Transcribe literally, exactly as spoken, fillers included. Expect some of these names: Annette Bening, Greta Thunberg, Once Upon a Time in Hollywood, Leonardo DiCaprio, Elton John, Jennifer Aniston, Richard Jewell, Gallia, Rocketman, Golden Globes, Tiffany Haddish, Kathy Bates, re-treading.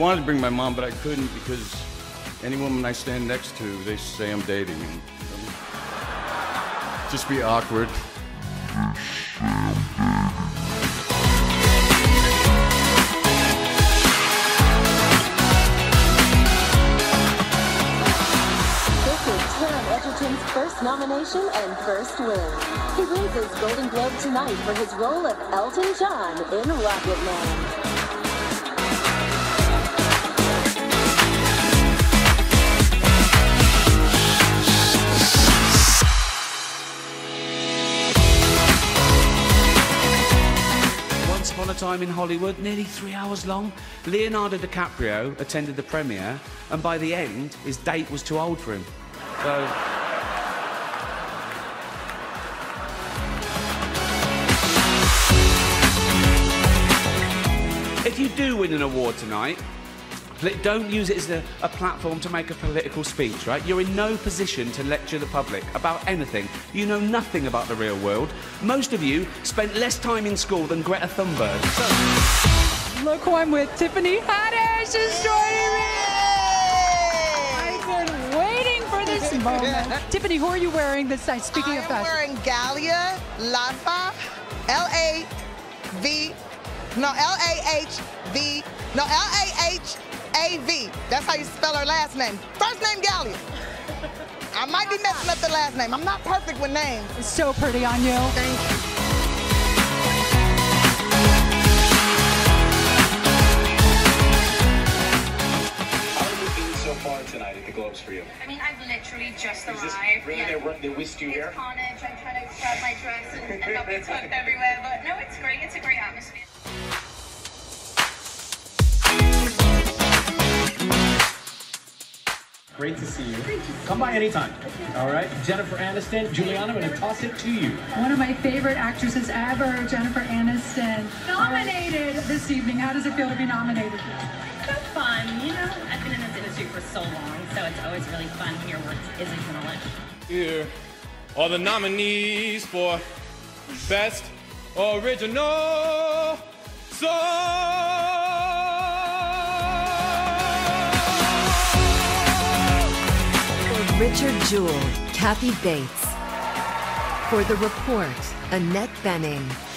wanted to bring my mom, but I couldn't because any woman I stand next to, they say I'm dating. And just be awkward. First nomination and first win. He wins his Golden Globe tonight for his role of Elton John in Rocketman. Once upon a time in Hollywood, nearly three hours long, Leonardo DiCaprio attended the premiere, and by the end, his date was too old for him. So... if you do win an award tonight, don't use it as a, a platform to make a political speech, right? You're in no position to lecture the public about anything. You know nothing about the real world. Most of you spent less time in school than Greta Thunberg. So... look who I'm with, Tiffany Haddish is joining me! I've been waiting for this moment. Tiffany, who are you wearing this night? Speaking I'm of fashion. I'm wearing Gallia, Lava, L A V. No, L A H V. No, L A H A V. That's how you spell her last name. First name, Gallia. I might be messing up the last name. I'm not perfect with names. It's so pretty on you. Thank you. How have you been so far tonight at the Globes for you? I mean, I've literally just arrived. Is this really yeah. they, they whisked you it's here? Carnage. I'm trying to grab my dress and end up with tucked everywhere. But no, it's great. It's a great atmosphere. Great to see you. To see Come by anytime. Okay. All right, Jennifer Aniston, Juliana, I'm gonna toss it to you. One of my favorite actresses ever, Jennifer Aniston. Nominated right. this evening. How does it feel to be nominated? It's so fun. You know, I've been in this industry for so long, so it's always really fun when your work is acknowledged. Here are the nominees for Best Original Song. Richard Jewell, Kathy Bates. For The Report, Annette Bening.